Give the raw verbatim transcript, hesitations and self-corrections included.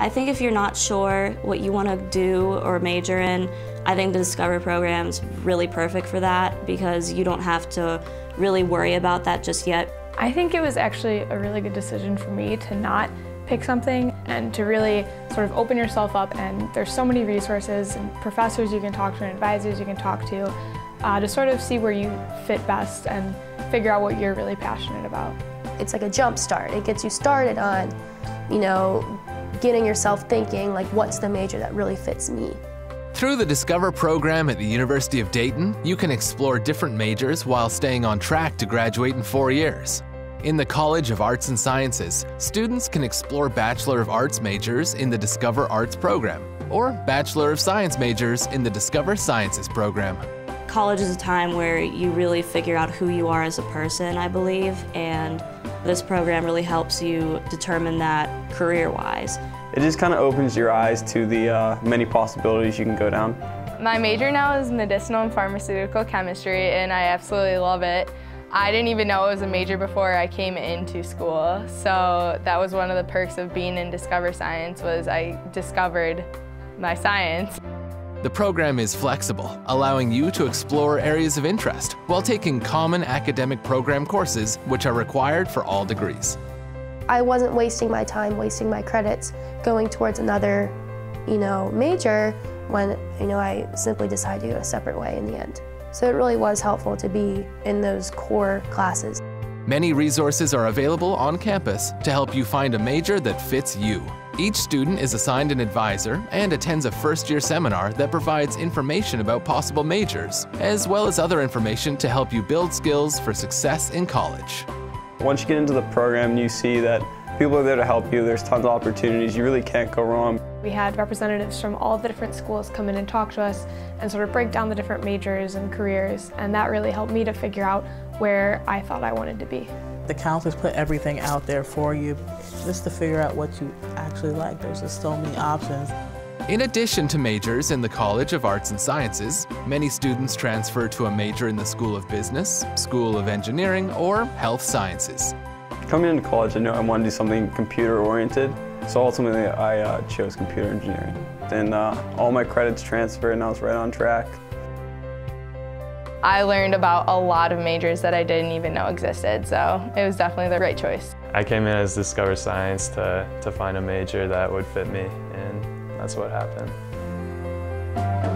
I think if you're not sure what you want to do or major in, I think the Discover program's really perfect for that because you don't have to really worry about that just yet. I think it was actually a really good decision for me to not pick something and to really sort of open yourself up, and there's so many resources and professors you can talk to and advisors you can talk to uh, to sort of see where you fit best and figure out what you're really passionate about. It's like a jump start. It gets you started on, you know, getting yourself thinking like, what's the major that really fits me? Through the Discover program at the University of Dayton, you can explore different majors while staying on track to graduate in four years. In the College of Arts and Sciences, students can explore Bachelor of Arts majors in the Discover Arts program or Bachelor of Science majors in the Discover Sciences program. College is a time where you really figure out who you are as a person, I believe, and this program really helps you determine that career-wise. It just kind of opens your eyes to the uh, many possibilities you can go down. My major now is Medicinal and Pharmaceutical Chemistry, and I absolutely love it. I didn't even know it was a major before I came into school, so that was one of the perks of being in Discover Science, was I discovered my science. The program is flexible, allowing you to explore areas of interest while taking common academic program courses which are required for all degrees. I wasn't wasting my time, wasting my credits, going towards another, you know, major when, you know, I simply decided to go a separate way in the end. So it really was helpful to be in those core classes. Many resources are available on campus to help you find a major that fits you. Each student is assigned an advisor and attends a first-year seminar that provides information about possible majors, as well as other information to help you build skills for success in college. Once you get into the program, you see that people are there to help you. There's tons of opportunities. You really can't go wrong. We had representatives from all the different schools come in and talk to us and sort of break down the different majors and careers, and that really helped me to figure out where I thought I wanted to be. The counselors put everything out there for you just to figure out what you actually like. There's just so many options. In addition to majors in the College of Arts and Sciences, many students transfer to a major in the School of Business, School of Engineering, or Health Sciences. Coming into college, I knew I wanted to do something computer-oriented, so ultimately I uh, chose computer engineering. Then uh, all my credits transferred and I was right on track. I learned about a lot of majors that I didn't even know existed, so it was definitely the right choice. I came in as Discover Science to, to find a major that would fit me, and that's what happened.